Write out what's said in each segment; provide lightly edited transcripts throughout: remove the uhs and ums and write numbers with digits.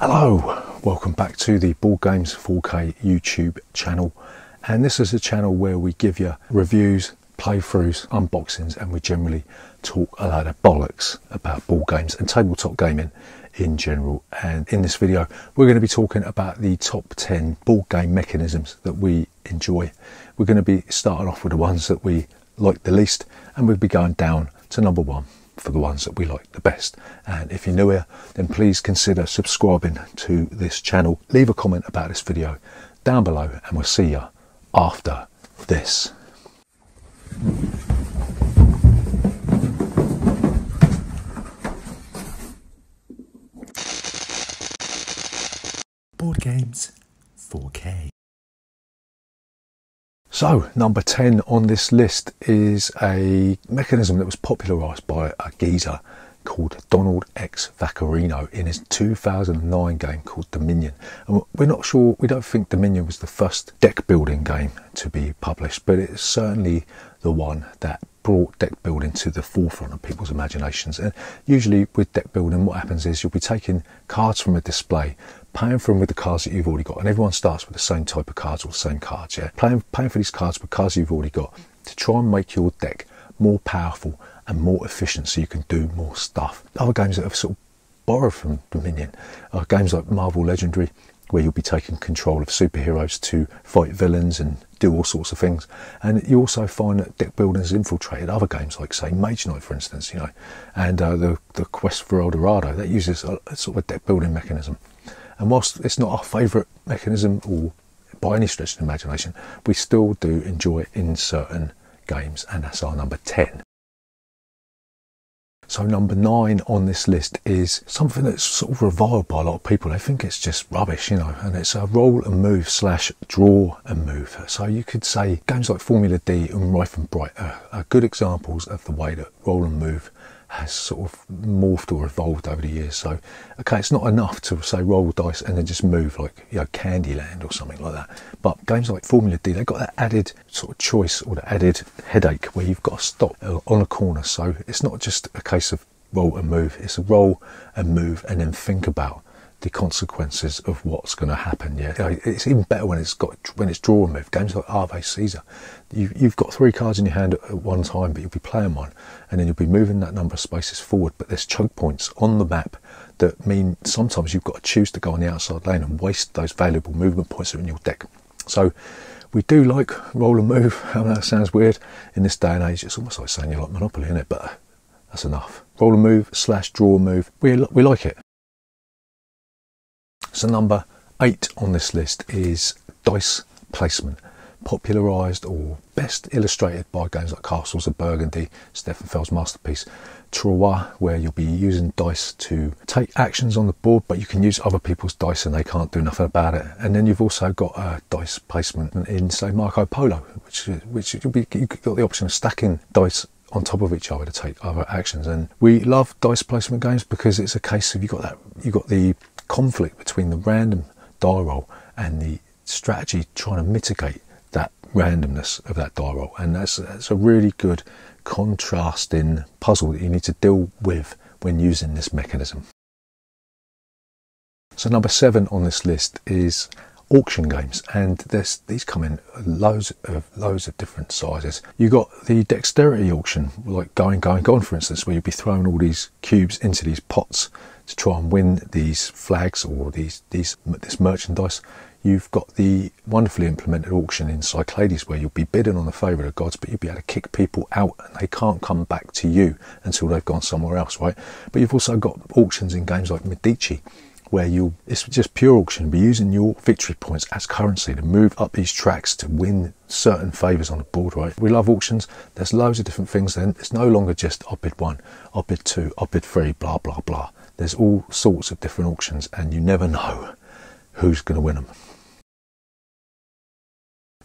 Hello, welcome back to the Board Games 4K YouTube channel, and this is a channel where we give you reviews, playthroughs, unboxings, and we generally talk a load of bollocks about board games and tabletop gaming in general. And in this video we're going to be talking about the top 10 board game mechanisms that we enjoy. We're going to be starting off with the ones that we like the least, and we'll be going down to number one for the ones that we like the best. And if you're new here, then please consider subscribing to this channel. Leave a comment about this video down below and we'll see you after this. Board Games 4K. So, number 10 on this list is a mechanism that was popularised by a geezer called Donald X Vaccarino in his 2009 game called Dominion. And we're not sure, we don't think Dominion was the first deck building game to be published, but it's certainly the one that brought deck building to the forefront of people's imaginations. And usually with deck building, what happens is you'll be taking cards from a display, paying for them with the cards that you've already got, and everyone starts with the same type of cards or the same cards, yeah? Paying for these cards with cards you've already got to try and make your deck more powerful and more efficient so you can do more stuff. Other games that have sort of borrowed from Dominion are games like Marvel Legendary, where you'll be taking control of superheroes to fight villains and do all sorts of things. And you also find that deck building has infiltrated other games like, say, Mage Knight, for instance, you know, and the Quest for El Dorado. That uses a sort of a deck building mechanism. And whilst it's not our favourite mechanism, or by any stretch of the imagination, we still do enjoy it in certain games, and that's our number 10. So number 9 on this list is something that's sort of reviled by a lot of people. They think it's just rubbish, you know, and it's a roll and move slash draw and move. So you could say games like Formula D and Reifenbright are good examples of the way that roll and move has sort of morphed or evolved over the years. So, okay, it's not enough to say roll dice and then just move, like, you know, Candyland or something like that. But games like Formula D, they've got that added sort of choice or the added headache where you've got to stop on a corner. So it's not just a case of roll and move, it's a roll and move and then think about the consequences of what's going to happen. Yeah, it's even better when it's got, when it's draw and move. Games like Ave Caesar, you've got 3 cards in your hand at one time, but you'll be playing one, and then you'll be moving that number of spaces forward. But there's choke points on the map that mean sometimes you've got to choose to go on the outside lane and waste those valuable movement points that are in your deck. So we do like roll and move. I know that sounds weird in this day and age. It's almost like saying you like Monopoly, isn't it? But that's enough. Roll and move slash draw and move. We like it. So number 8 on this list is dice placement, popularised or best illustrated by games like Castles of Burgundy, Stefan Fell's masterpiece, Trois, where you'll be using dice to take actions on the board, but you can use other people's dice and they can't do nothing about it. And then you've also got dice placement in, say, Marco Polo, which you've got the option of stacking dice on top of each other to take other actions. And we love dice placement games because it's a case of you've got the conflict between the random die roll and the strategy trying to mitigate that randomness of that die roll, and that's a really good contrasting puzzle that you need to deal with when using this mechanism. So number 7 on this list is auction games, and these come in loads of different sizes. You've got the dexterity auction, like going, for instance, where you'll be throwing all these cubes into these pots to try and win these flags or this merchandise. You've got the wonderfully implemented auction in Cyclades, where you'll be bidding on the favour of the gods, but you'll be able to kick people out and they can't come back to you until they've gone somewhere else, right? But you've also got auctions in games like Medici, where it's just pure auction, be using your victory points as currency to move up these tracks to win certain favours on the board, right? We love auctions. There's loads of different things then. It's no longer just I bid 1, I bid 2, I bid 3, blah, blah, blah. There's all sorts of different auctions and you never know who's going to win them.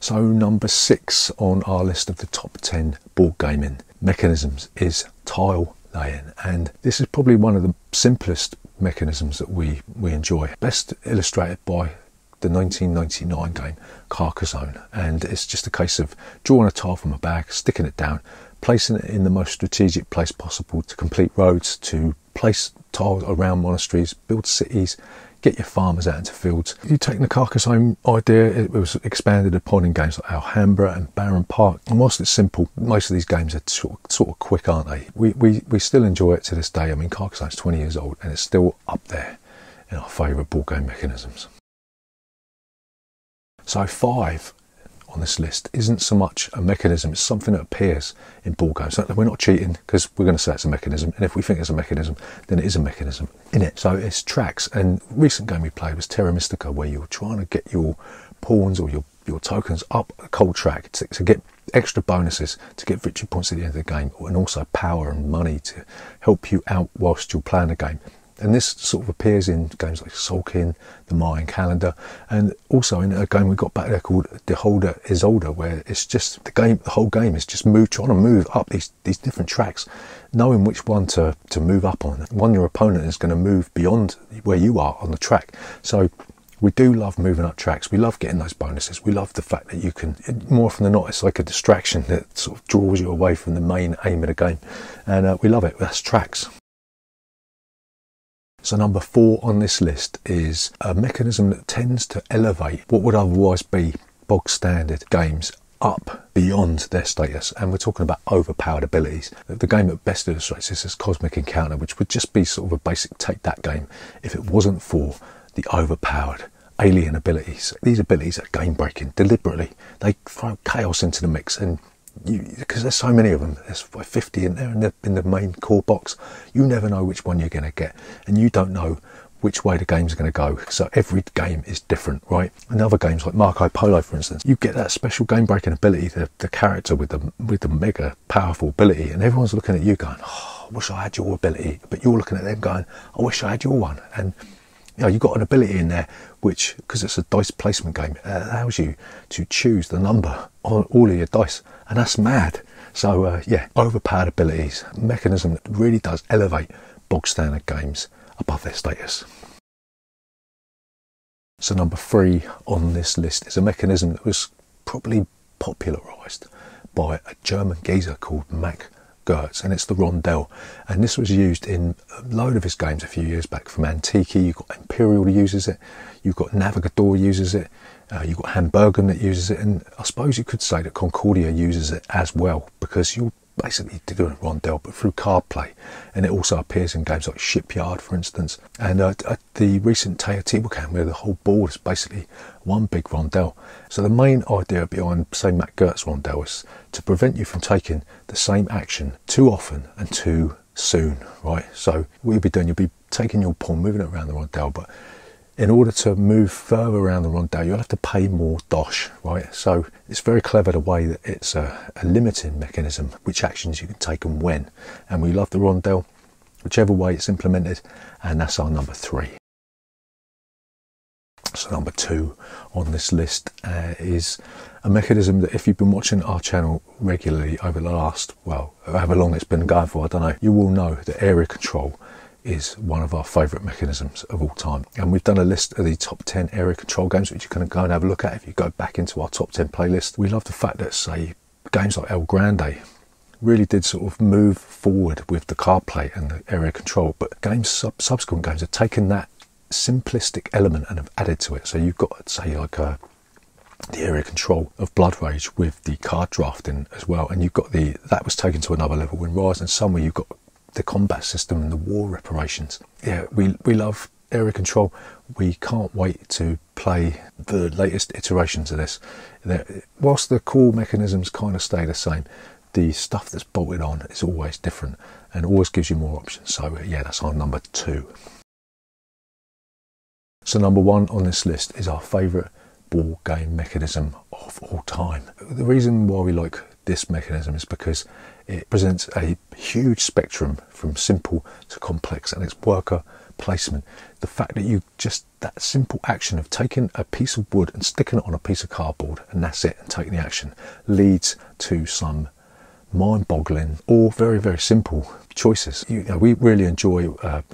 So number 6 on our list of the top 10 board gaming mechanisms is tile laying. And this is probably one of the simplest mechanisms that we enjoy, best illustrated by the 1999 game Carcassonne. And it's just a case of drawing a tile from a bag, sticking it down, placing it in the most strategic place possible to complete roads, to place tiles around monasteries, build cities, get your farmers out into fields. You've taken the Carcassonne idea, it was expanded upon in games like Alhambra and Baron Park. And whilst it's simple, most of these games are sort of quick, aren't they? We still enjoy it to this day. I mean, Carcassonne's 20 years old and it's still up there in our favourite board game mechanisms. So 5 on this list isn't so much a mechanism, it's something that appears in board games. So we're not cheating because we're going to say it's a mechanism, and if we think it's a mechanism, then it is a mechanism in it. So it's tracks, and recent game we played was Terra Mystica, where you're trying to get your pawns or your tokens up a cold track to get extra bonuses, to get victory points at the end of the game, and also power and money to help you out whilst you're playing the game. And this sort of appears in games like Solkin, the Mayan Calendar, and also in a game we got back there called De Holder is Older, where it's just the game, the whole game is just trying to move up these different tracks, knowing which one to move up on. One your opponent is going to move beyond where you are on the track. So we do love moving up tracks. We love getting those bonuses. We love the fact that you can, more often than not, it's like a distraction that sort of draws you away from the main aim of the game. And we love it. That's tracks. So number 4 on this list is a mechanism that tends to elevate what would otherwise be bog standard games up beyond their status, and we're talking about overpowered abilities. The game that best illustrates this is Cosmic Encounter, which would just be sort of a basic take that game if it wasn't for the overpowered alien abilities. These abilities are game breaking deliberately. They throw chaos into the mix, and because there's so many of them, there's 50 in there in the main core box. You never know which one you're going to get, and you don't know which way the game's going to go, so every game is different, right? And other games like Marco Polo, for instance, you get that special game breaking ability, the character with the mega powerful ability, and everyone's looking at you going, oh, I wish I had your ability, but you're looking at them going, I wish I had your one. And you know, you've got an ability in there which, because it's a dice placement game, allows you to choose the number on all of your dice, and that's mad. So yeah, overpowered abilities, a mechanism that really does elevate bog standard games above their status. So number 3 on this list is a mechanism that was probably popularised by a German geezer called Mac Gerdts, and it's the rondel, and this was used in a load of his games a few years back, from Antiqui. You've got Imperial that uses it, you've got Navigator uses it, you've got Hamburgen that uses it, and I suppose you could say that Concordia uses it as well, because you're basically doing a rondel but through card play, and it also appears in games like Shipyard, for instance, and the recent Teotihuacan, where the whole board is basically one big rondel. So the main idea behind, say, Mac Gerdts' rondel is to prevent you from taking the same action too often and too soon, right? So what you'll be doing, you'll be taking your pawn, moving it around the rondel, but in order to move further around the rondel, you'll have to pay more dosh, right? So it's very clever the way that it's a limiting mechanism, which actions you can take and when. And we love the rondel, whichever way it's implemented, and that's our number 3. So number 2 on this list is a mechanism that, if you've been watching our channel regularly over the last, well, however long it's been going for, I don't know, you will know that area control is one of our favourite mechanisms of all time, and we've done a list of the top 10 area control games, which you can go and have a look at if you go back into our top 10 playlist. We love the fact that, say, games like El Grande really did sort of move forward with the card play and the area control, but games subsequent games have taken that simplistic element and have added to it. So you've got, say, like the area control of Blood Rage with the card drafting as well, and you've got that was taken to another level in Rise and Sun, where you've got the combat system and the war reparations. Yeah, we love area control. We can't wait to play the latest iterations of this. Whilst the core mechanisms kind of stay the same, the stuff that's bolted on is always different and always gives you more options. So yeah, that's our number 2. So number 1 on this list is our favourite board game mechanism of all time. The reason why we like this mechanism is because it presents a huge spectrum from simple to complex, and it's worker placement. The fact that you just, that simple action of taking a piece of wood and sticking it on a piece of cardboard, and that's it, and taking the action, leads to some mind-boggling or very, very simple choices. You know, we really enjoy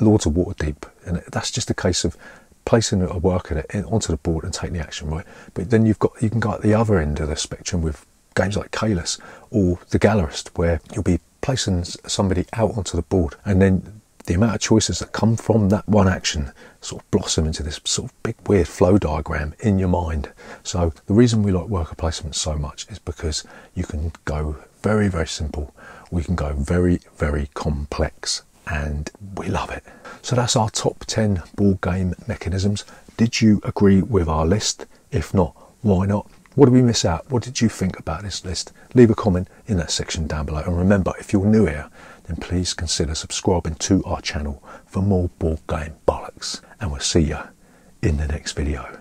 Lords of Waterdeep, and that's just a case of placing a worker onto the board and taking the action, right? But then you can go at the other end of the spectrum with games like Kalis or The Gallerist, where you'll be placing somebody out onto the board, and then the amount of choices that come from that one action sort of blossom into this sort of big weird flow diagram in your mind. So the reason we like worker placement so much is because you can go very, very simple. We can go very, very complex, and we love it. So that's our top 10 board game mechanisms. Did you agree with our list? If not, why not? What did we miss out? What did you think about this list? Leave a comment in that section down below. And remember, if you're new here, then please consider subscribing to our channel for more board game bollocks. And we'll see you in the next video.